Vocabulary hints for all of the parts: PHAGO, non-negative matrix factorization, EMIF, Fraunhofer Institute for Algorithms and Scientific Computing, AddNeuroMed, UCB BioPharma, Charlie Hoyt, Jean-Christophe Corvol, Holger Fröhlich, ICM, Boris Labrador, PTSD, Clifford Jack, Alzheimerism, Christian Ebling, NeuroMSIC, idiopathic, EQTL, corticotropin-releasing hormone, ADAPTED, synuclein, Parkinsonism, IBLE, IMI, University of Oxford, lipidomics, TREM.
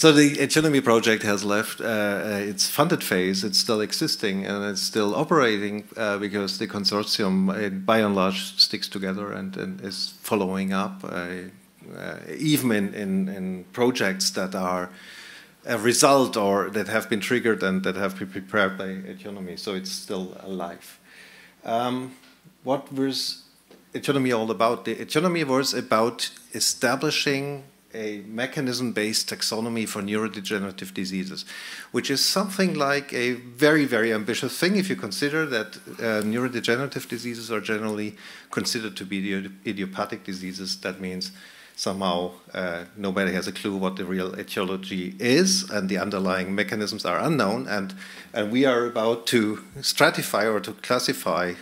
So the AETIONOMY project has left its funded phase. It's still existing and it's still operating because the consortium, by and large, sticks together and is following up, even in projects that are a result or that have been triggered and that have been prepared by AETIONOMY. So it's still alive. What was AETIONOMY all about? The AETIONOMY was about establishing a mechanism-based taxonomy for neurodegenerative diseases, which is something like a very, very ambitious thing if you consider that neurodegenerative diseases are generally considered to be idiopathic diseases. That means somehow nobody has a clue what the real etiology is, and the underlying mechanisms are unknown, and we are about to stratify or to classify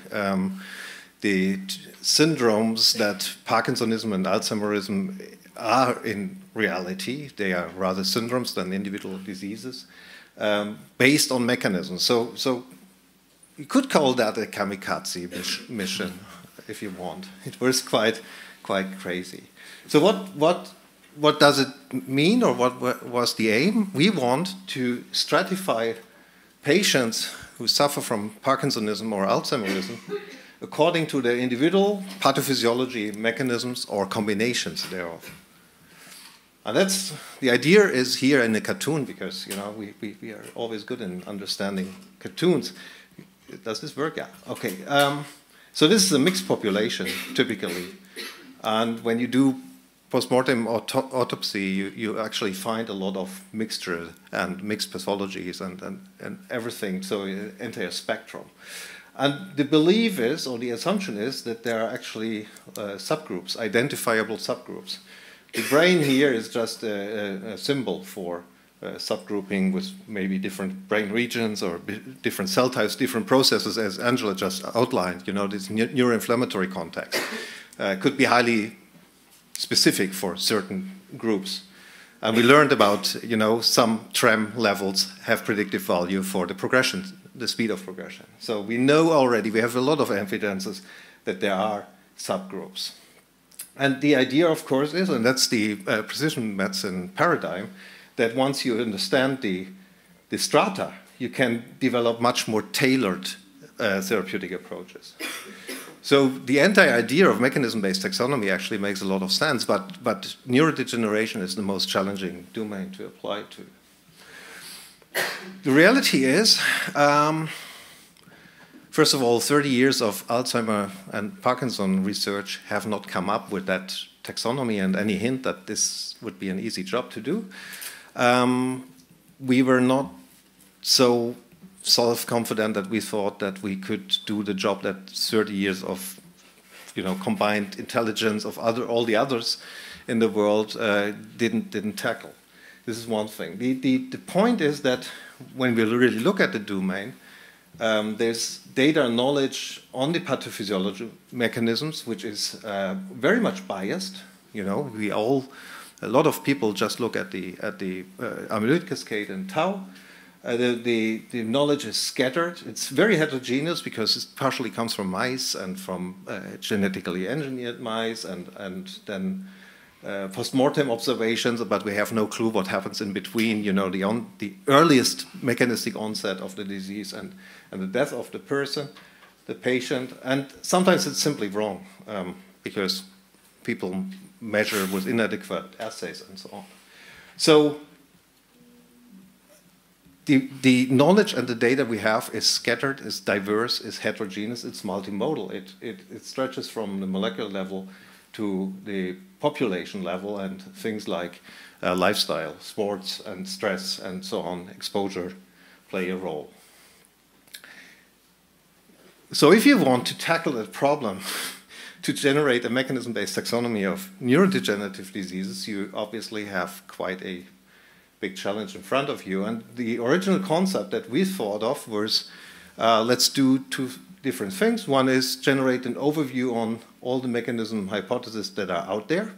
the syndromes that Parkinsonism and Alzheimerism are in reality. They are rather syndromes than individual diseases, based on mechanisms. So you could call that a kamikaze mission, if you want. It was quite crazy. So what does it mean, or what was the aim? We want to stratify patients who suffer from Parkinsonism or Alzheimerism according to their individual pathophysiology, mechanisms, or combinations thereof. And that's, the idea is here in the cartoon, because, you know, we are always good in understanding cartoons. Does this work? Yeah, okay. So this is a mixed population, typically. And when you do postmortem autopsy, you actually find a lot of mixture and mixed pathologies and everything, so entire spectrum. And the belief is, or the assumption is, that there are actually subgroups, identifiable subgroups. The brain here is just a symbol for subgrouping with maybe different brain regions or different cell types, different processes, as Angela just outlined. You know, this neuroinflammatory context could be highly specific for certain groups. And we learned about, you know, some TREM levels have predictive value for the progression, the speed of progression. So we know already, we have a lot of evidences that there are subgroups. And the idea, of course, is, and that's the precision medicine paradigm, that once you understand the strata, you can develop much more tailored therapeutic approaches. So the entire idea of mechanism-based taxonomy actually makes a lot of sense, but neurodegeneration is the most challenging domain to apply to. The reality is, first of all, 30 years of Alzheimer and Parkinson research have not come up with that taxonomy and any hint that this would be an easy job to do. We were not so self-confident that we thought that we could do the job that 30 years of, you know, combined intelligence of all the others in the world didn't tackle. This is one thing. The point is that when we really look at the domain, there's data and knowledge on the pathophysiology mechanisms, which is very much biased. You know, a lot of people just look at the amyloid cascade and tau. The knowledge is scattered. It's very heterogeneous because it partially comes from mice and from genetically engineered mice and then post-mortem observations, but we have no clue what happens in between, you know, the earliest mechanistic onset of the disease and the death of the person, the patient. And sometimes it's simply wrong because people measure with inadequate assays and so on. So the knowledge and the data we have is scattered, is diverse, is heterogeneous, it's multimodal. It stretches from the molecular level to the population level and things like lifestyle, sports, and stress, and so on, exposure play a role. So if you want to tackle that problem, to generate a mechanism-based taxonomy of neurodegenerative diseases, you obviously have quite a big challenge in front of you. And the original concept that we thought of was, let's do two different things. One is generate an overview on all the mechanism hypotheses that are out there.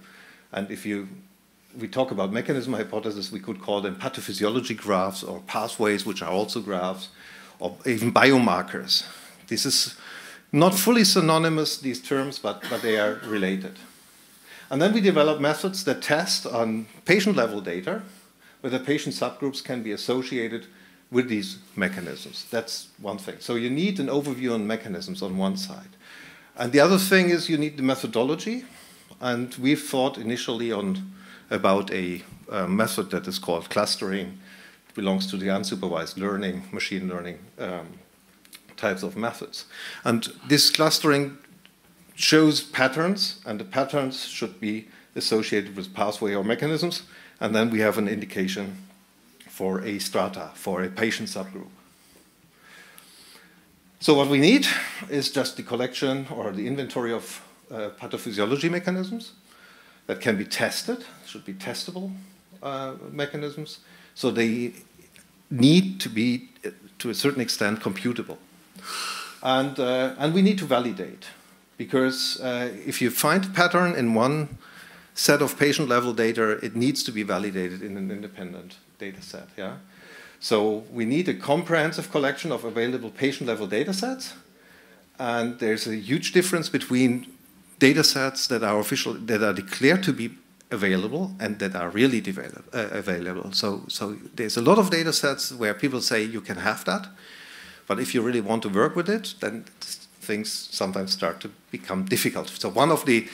And if we talk about mechanism hypotheses, we could call them pathophysiology graphs or pathways, which are also graphs, or even biomarkers. This is not fully synonymous, these terms, but they are related. And then we develop methods that test on patient-level data, whether patient subgroups can be associated with these mechanisms. That's one thing. So you need an overview on mechanisms on one side. And the other thing is you need the methodology. And we thought initially about a method that is called clustering. It belongs to the unsupervised learning, machine learning types of methods. And this clustering shows patterns, and the patterns should be associated with pathway or mechanisms. And then we have an indication for a strata, for a patient subgroup. So what we need is just the collection or the inventory of pathophysiology mechanisms that can be tested, should be testable mechanisms. So they need to be, to a certain extent, computable. And we need to validate, because if you find a pattern in one set of patient-level data, it needs to be validated in an independent data set. Yeah? So we need a comprehensive collection of available patient-level data sets, and there's a huge difference between data sets that are official, that are declared to be available, and that are really available. So there's a lot of data sets where people say you can have that, but if you really want to work with it, then things sometimes start to become difficult. So one of the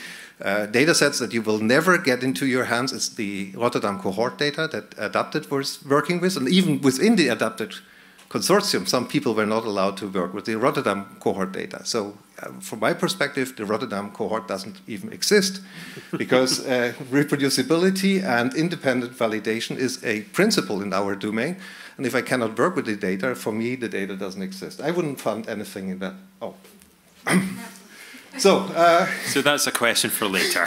data sets that you will never get into your hands is the Rotterdam cohort data that ADAPTED was working with, and even within the ADAPTED consortium, some people were not allowed to work with the Rotterdam cohort data. So from my perspective, the Rotterdam cohort doesn't even exist, because reproducibility and independent validation is a principle in our domain. And if I cannot work with the data, for me, the data doesn't exist. I wouldn't find anything in that. Oh. So that's a question for later.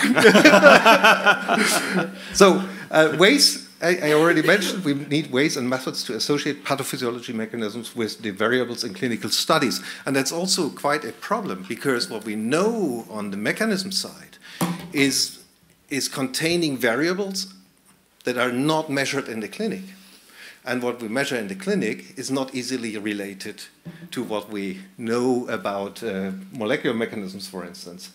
So ways, I already mentioned, we need ways and methods to associate pathophysiology mechanisms with the variables in clinical studies. And that's also quite a problem, because what we know on the mechanism side is containing variables that are not measured in the clinic. And what we measure in the clinic is not easily related to what we know about molecular mechanisms, for instance.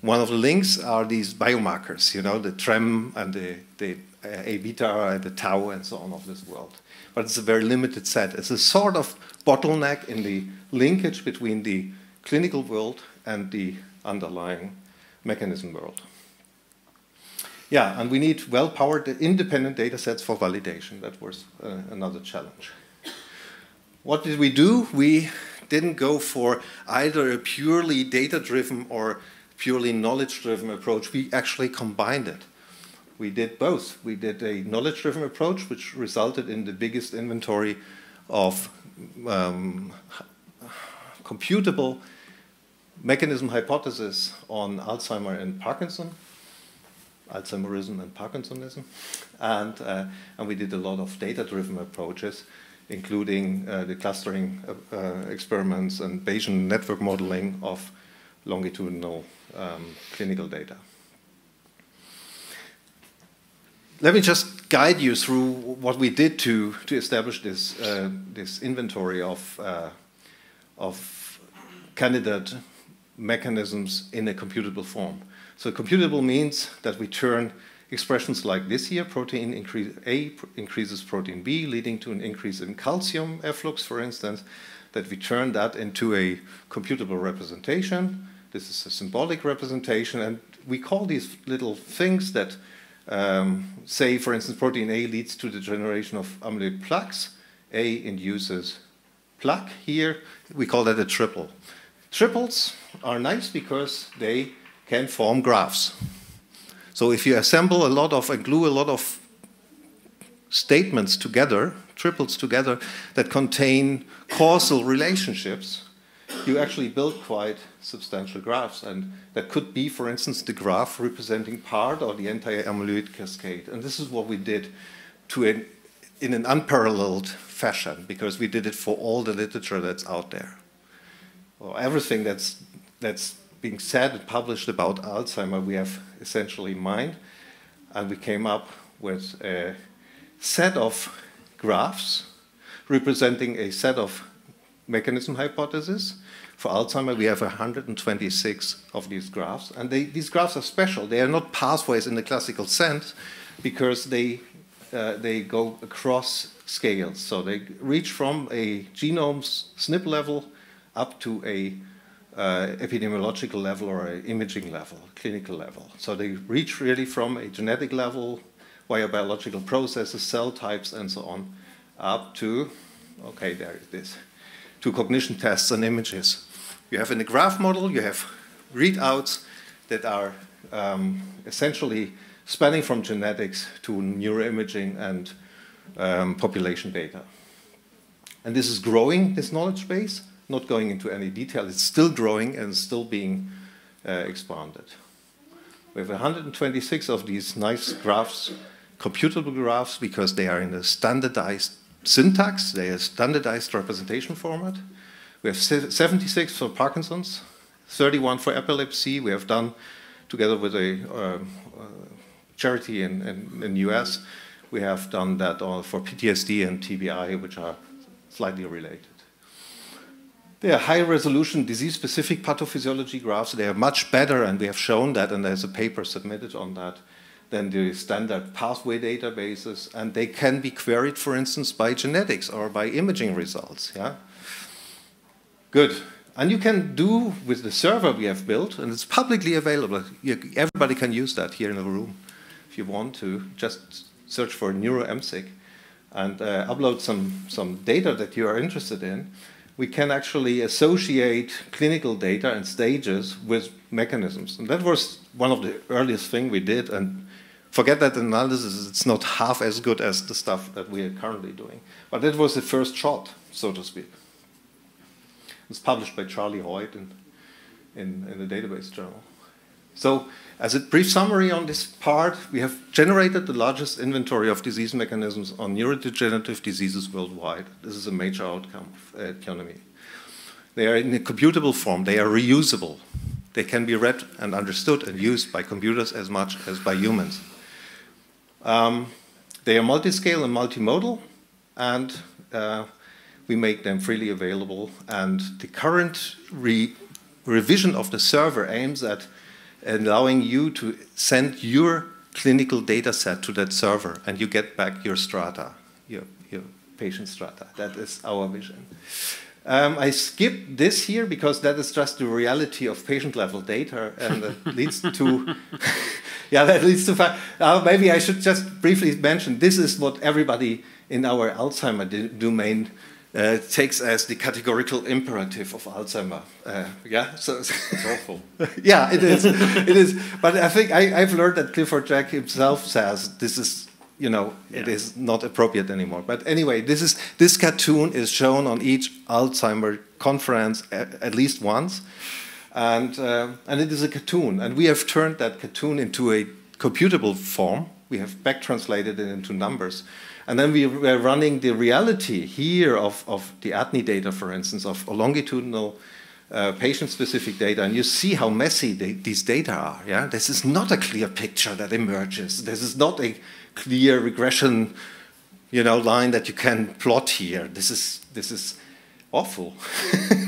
One of the links are these biomarkers, you know, the TREM and the A-beta and the tau and so on of this world. But it's a very limited set. It's a sort of bottleneck in the linkage between the clinical world and the underlying mechanism world. Yeah, and we need well-powered independent data sets for validation. That was another challenge. What did we do? We didn't go for either a purely data-driven or purely knowledge-driven approach. We actually combined it. We did both. We did a knowledge-driven approach, which resulted in the biggest inventory of computable mechanism hypothesis on Alzheimer and Parkinson. Alzheimerism and Parkinsonism, and we did a lot of data-driven approaches, including the clustering experiments and Bayesian network modeling of longitudinal clinical data. Let me just guide you through what we did to establish this this inventory of candidate mechanisms in a computable form. So computable means that we turn expressions like this here, protein A increases protein B, leading to an increase in calcium efflux, for instance, that we turn that into a computable representation. This is a symbolic representation, and we call these little things that say, for instance, protein A leads to the generation of amyloid plaques. A induces plaque here. We call that a triple. Triples are nice because they can form graphs. So if you assemble a lot of and glue a lot of statements together, triples together, that contain causal relationships, you actually build quite substantial graphs. And that could be, for instance, the graph representing part or the entire amyloid cascade. And this is what we did in an unparalleled fashion, because we did it for all the literature that's out there. Well, everything that's being said and published about Alzheimer, we have essentially in mind. And we came up with a set of graphs representing a set of mechanism hypotheses. For Alzheimer, we have 126 of these graphs. And these graphs are special. They are not pathways in the classical sense, because they they go across scales. So they reach from a genome SNP level up to a epidemiological level or an imaging level, clinical level. So they reach really from a genetic level via biological processes, cell types, and so on, up to, okay, there it is, to cognition tests and images. You have in the graph model, you have readouts that are essentially spanning from genetics to neuroimaging and population data. And this is growing, this knowledge base, not going into any detail. It's still growing and still being expanded. We have 126 of these nice graphs, computable graphs, because they are in a standardized syntax, they are standardized representation format. We have 76 for Parkinson's, 31 for epilepsy. We have done, together with a charity in the US, we have done that all for PTSD and TBI, which are slightly related. They are high-resolution, disease-specific pathophysiology graphs. They are much better, and we have shown that, and there's a paper submitted on that, than the standard pathway databases. And they can be queried, for instance, by genetics or by imaging results. Yeah? Good. And you can do with the server we have built, and it's publicly available. Everybody can use that here in the room. If you want to, just search for NeuroMSIC and upload some data that you are interested in. We can actually associate clinical data and stages with mechanisms. And that was one of the earliest things we did. And forget that analysis, it's not half as good as the stuff that we are currently doing. But that was the first shot, so to speak. It's published by Charlie Hoyt in the Database Journal. So as a brief summary on this part, we have generated the largest inventory of disease mechanisms on neurodegenerative diseases worldwide. This is a major outcome of AETIONOMY. They are in a computable form. They are reusable. They can be read and understood and used by computers as much as by humans. They are multiscale and multimodal, and we make them freely available. And the current revision of the server aims at allowing you to send your clinical data set to that server, and you get back your strata, your patient strata. That is our vision. I skipped this here because that is just the reality of patient-level data, and that leads to, yeah, that leads to, maybe I should just briefly mention, this is what everybody in our Alzheimer domain takes as the categorical imperative of Alzheimer. Yeah, so it's awful. Yeah, it is. It is. But I think I've learned that Clifford Jack himself says this is, you know, yeah, it is not appropriate anymore. But anyway, this cartoon is shown on each Alzheimer conference at least once, and it is a cartoon, and we have turned that cartoon into a computable form. We have back translated it into numbers. And then we were running the reality here of the ADNI data, for instance, of longitudinal patient-specific data. And you see how messy these data are. Yeah? This is not a clear picture that emerges. This is not a clear regression, you know, line that you can plot here. This is awful.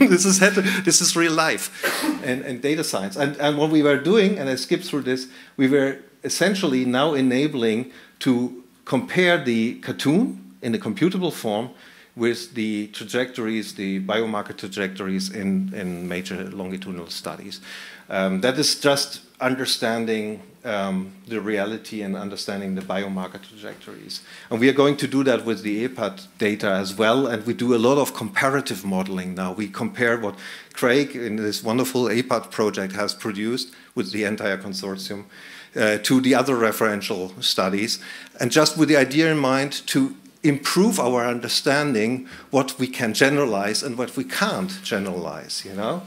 This is real life and data science. And what we were doing, and I skipped through this, we were essentially now enabling to compare the cartoon in the computable form with the trajectories, the biomarker trajectories in major longitudinal studies. That is just understanding the reality and understanding the biomarker trajectories. And we are going to do that with the EPAD data as well, and we do a lot of comparative modeling now. We compare what Craig in this wonderful EPAD project has produced with the entire consortium to the other referential studies, and just with the idea in mind to improve our understanding what we can generalize and what we can't generalize, you know?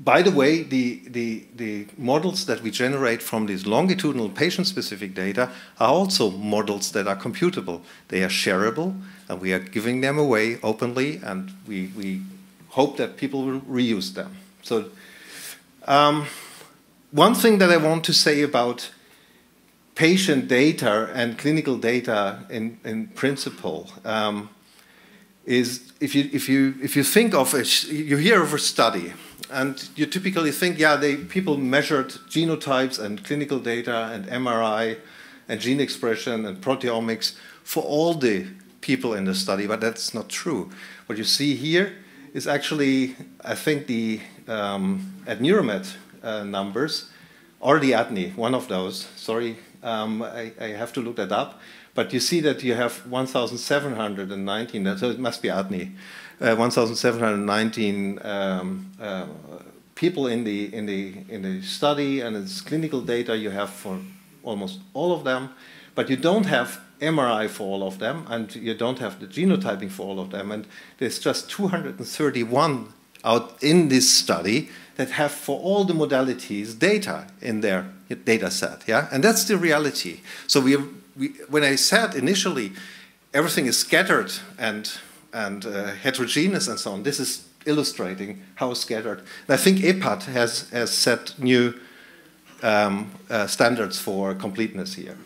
By the way, the models that we generate from these longitudinal patient-specific data are also models that are computable. They are shareable, and we are giving them away openly, and we hope that people will reuse them. So, one thing that I want to say about patient data and clinical data in principle, is if you think of it, you hear of a study, and you typically think, yeah, people measured genotypes and clinical data and MRI and gene expression and proteomics for all the people in the study, but that's not true. What you see here is actually, I think, the AddNeuroMed numbers, or the ADNI, one of those. Sorry, I have to look that up. But you see that you have 1,719, so it must be ADNI, 1,719 people in the study, and it's clinical data you have for almost all of them, but you don't have MRI for all of them, and you don't have the genotyping for all of them, and there's just 231 out in this study that have for all the modalities data in their data set, yeah? And that's the reality. So when I said initially everything is scattered and heterogeneous and so on, this is illustrating how scattered. And I think EPAD has set new standards for completeness here.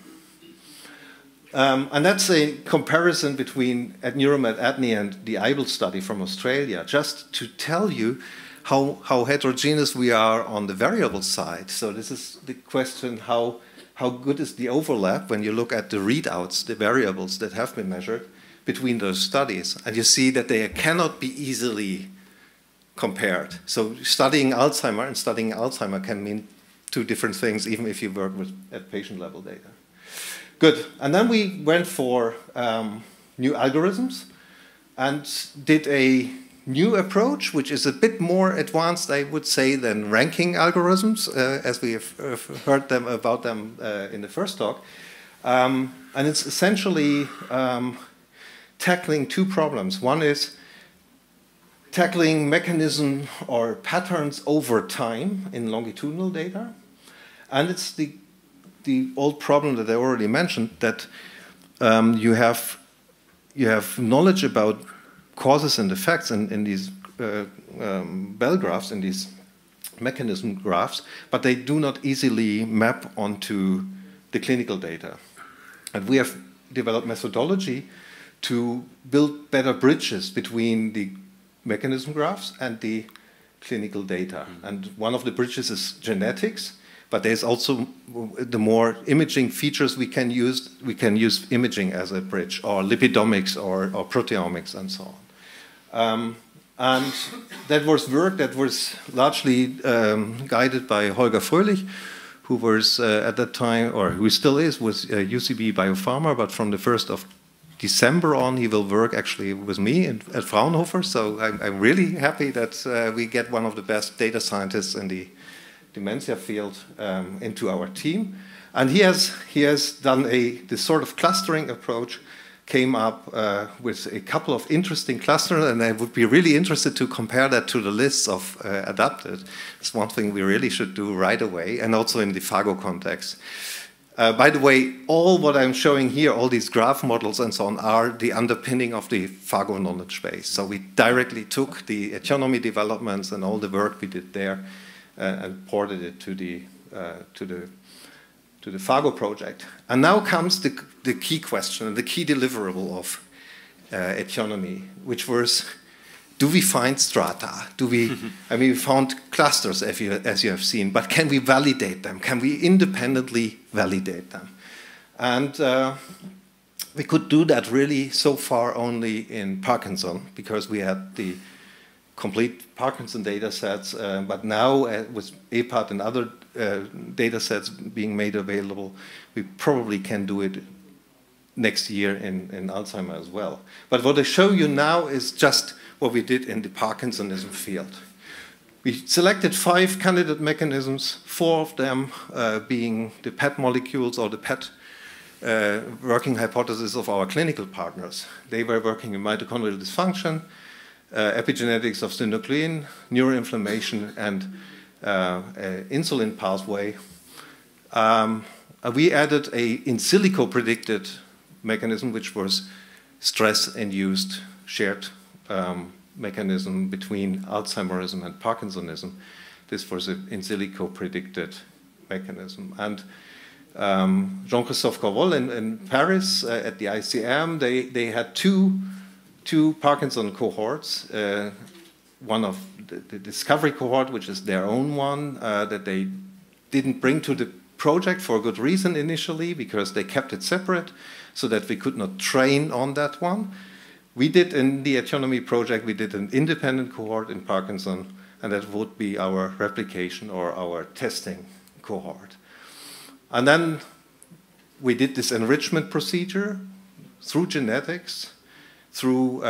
And that's a comparison between AddNeuroMed, ADNI, and the IBLE study from Australia, just to tell you how heterogeneous we are on the variable side. So this is the question, how good is the overlap when you look at the readouts, the variables that have been measured between those studies. And you see that they cannot be easily compared. So studying Alzheimer and studying Alzheimer can mean two different things, even if you work at patient-level data. Good. And then we went for new algorithms and did a new approach, which is a bit more advanced, I would say, than ranking algorithms, as we have heard about them in the first talk. And it's essentially tackling two problems. One is tackling mechanism or patterns over time in longitudinal data, and it's the old problem that I already mentioned, that you have knowledge about causes and effects in these bell graphs, in these mechanism graphs, but they do not easily map onto the clinical data. And we have developed methodology to build better bridges between the mechanism graphs and the clinical data. Mm-hmm. And one of the bridges is genetics. But there's also the more imaging features we can use. We can use imaging as a bridge, or lipidomics, or proteomics, and so on. And that was work that was largely guided by Holger Fröhlich, who was at that time, or who still is, was UCB BioPharma. But from the 1st of December on, he will work actually with me at Fraunhofer. So I'm really happy that we get one of the best data scientists in the dementia field into our team, and he has done this sort of clustering approach, came up with a couple of interesting clusters, and I would be really interested to compare that to the lists of ADAPTED. It's one thing we really should do right away, and also in the PHAGO context. By the way, all what I'm showing here, all these graph models and so on, are the underpinning of the PHAGO knowledge base. So we directly took the AETIONOMY developments and all the work we did there and ported it to the PHAGO project. And now comes the key question, the key deliverable of AETIONOMY, which was, do we find strata? Do we? I mean, we found clusters, as you have seen, but can we validate them? Can we independently validate them? And we could do that really so far only in Parkinson, because we had the complete Parkinson data sets, but now with EPAD and other data sets being made available, we probably can do it next year in Alzheimer as well. But what I show you now is just what we did in the Parkinsonism field. We selected 5 candidate mechanisms, 4 of them being the PET molecules, or the PET working hypothesis of our clinical partners. They were working in mitochondrial dysfunction, epigenetics of synuclein, neuroinflammation, and insulin pathway. We added a in silico predicted mechanism, which was stress-induced shared mechanism between Alzheimerism and Parkinsonism. This was an in silico predicted mechanism. And Jean-Christophe Corvol in Paris at the ICM, they had 2 two Parkinson cohorts, one of the discovery cohort, which is their own one, that they didn't bring to the project for a good reason initially, because they kept it separate so that we could not train on that one. We did, in the AETIONOMY project, we did an independent cohort in Parkinson, and that would be our replication or our testing cohort. And then we did this enrichment procedure through genetics, through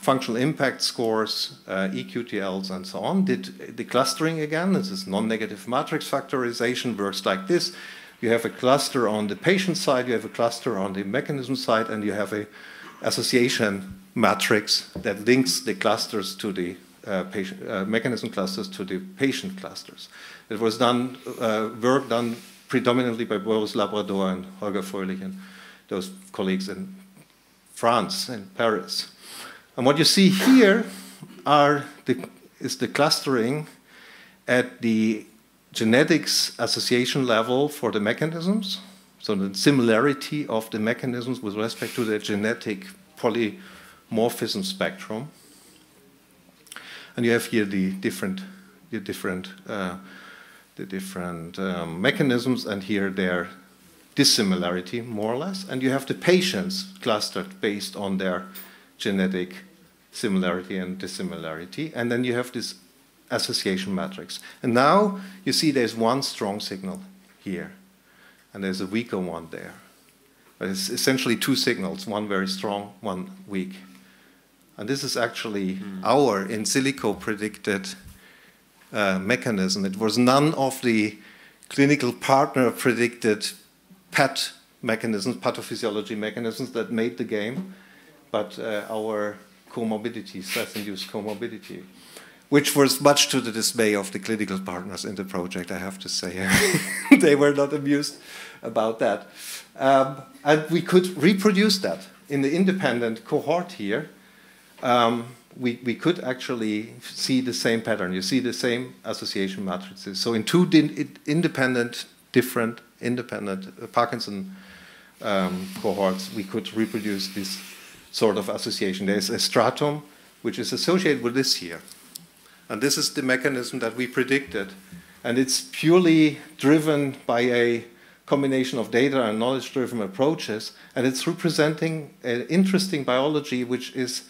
functional impact scores, EQTLs, and so on. Did the clustering again. This is non-negative matrix factorization, works like this. You have a cluster on the patient side, you have a cluster on the mechanism side, and you have an association matrix that links the clusters to the patient, mechanism clusters to the patient clusters. It was done, work done predominantly by Boris Labrador and Holger Fröhlich and those colleagues in France and Paris. And what you see here are is the clustering at the genetics association level for the mechanisms, so the similarity of the mechanisms with respect to the genetic polymorphism spectrum. And you have here the different mechanisms, and here their dissimilarity, more or less. And you have the patients clustered based on their genetic similarity and dissimilarity. And then you have this association matrix. And now you see there's one strong signal here, and there's a weaker one there. But it's essentially two signals, one very strong, one weak. And this is actually our in silico predicted mechanism. It was none of the clinical partner predicted PAT mechanisms, pathophysiology mechanisms that made the game, but our comorbidity, stress-induced comorbidity, which was much to the dismay of the clinical partners in the project, I have to say. They were not amused about that. And we could reproduce that in the independent cohort here. We could actually see the same pattern. You see the same association matrices. So in two independent Parkinson cohorts, we could reproduce this sort of association. There's a stratum which is associated with this here. And this is the mechanism that we predicted. And it's purely driven by a combination of data and knowledge-driven approaches. And it's representing an interesting biology, which is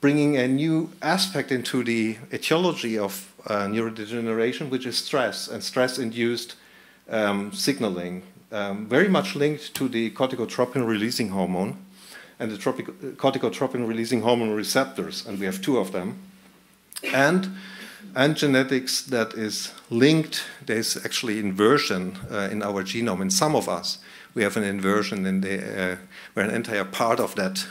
bringing a new aspect into the etiology of neurodegeneration, which is stress and stress-induced signaling, very much linked to the corticotropin-releasing hormone and the corticotropin-releasing hormone receptors, and we have two of them, and genetics that is linked. There's actually inversion in our genome. In some of us, we have an inversion in the, where an entire part of that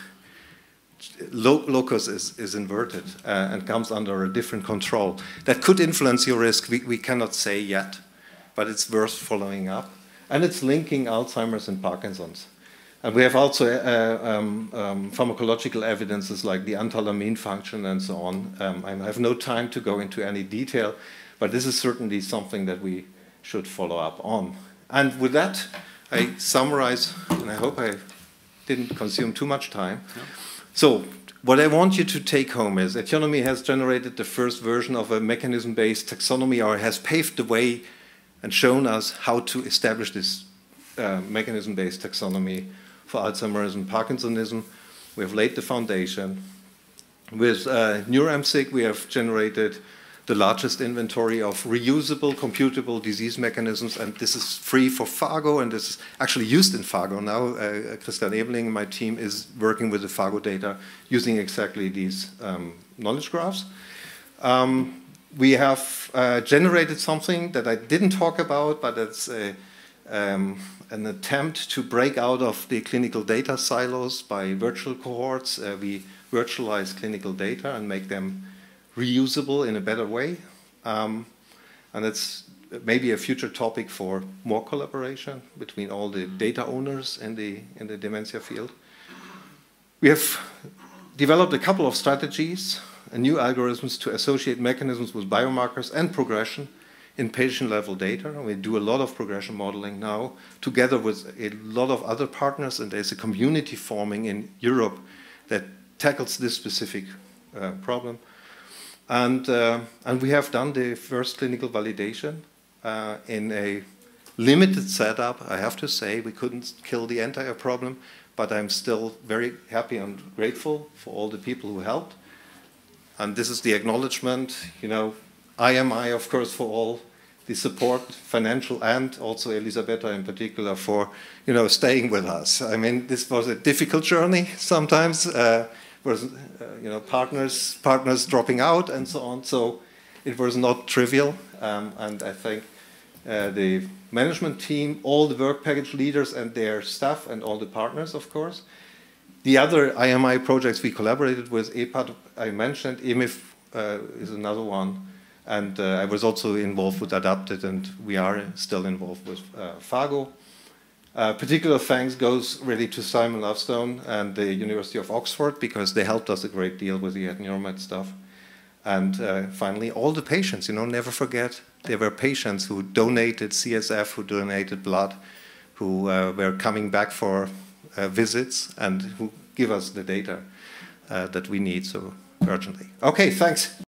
locus is inverted and comes under a different control. That could influence your risk. We cannot say yet, but it's worth following up. And it's linking Alzheimer's and Parkinson's. And we have also pharmacological evidences like the antalamine function and so on. I have no time to go into any detail, but this is certainly something that we should follow up on. And with that, I summarize, and I hope I didn't consume too much time. No. So what I want you to take home is AETIONOMY has generated the first version of a mechanism-based taxonomy, or has paved the way and shown us how to establish this mechanism-based taxonomy for Alzheimer's and Parkinsonism. We have laid the foundation. With NeuroMSIC, we have generated the largest inventory of reusable, computable disease mechanisms, and this is free for PHAGO, and this is actually used in PHAGO now. Christian Ebling, my team, is working with the PHAGO data using exactly these knowledge graphs. We have generated something that I didn't talk about, but it's an attempt to break out of the clinical data silos by virtual cohorts. We virtualize clinical data and make them reusable in a better way. And that's maybe a future topic for more collaboration between all the data owners in the dementia field. We have developed a couple of strategies and new algorithms to associate mechanisms with biomarkers and progression in patient-level data. We do a lot of progression modeling now, together with a lot of other partners, and there's a community forming in Europe that tackles this specific problem. And we have done the first clinical validation in a limited setup. I have to say, we couldn't kill the entire problem, but I'm still very happy and grateful for all the people who helped. And this is the acknowledgement, you know, IMI, of course, for all the support, financial, and also Elisabetta in particular for, you know, staying with us. I mean, this was a difficult journey sometimes. You know, partners dropping out and so on. So it was not trivial, and I think the management team, all the work package leaders and their staff, and all the partners, of course. The other IMI projects we collaborated with, EPAD, I mentioned, EMIF is another one, and I was also involved with ADAPTED, and we are still involved with PHAGO. Particular thanks goes really to Simon Lovestone and the University of Oxford, because they helped us a great deal with the AddNeuroMed stuff. And finally, all the patients, you know, never forget, there were patients who donated CSF, who donated blood, who were coming back for visits, and who give us the data that we need so urgently. Okay, thanks.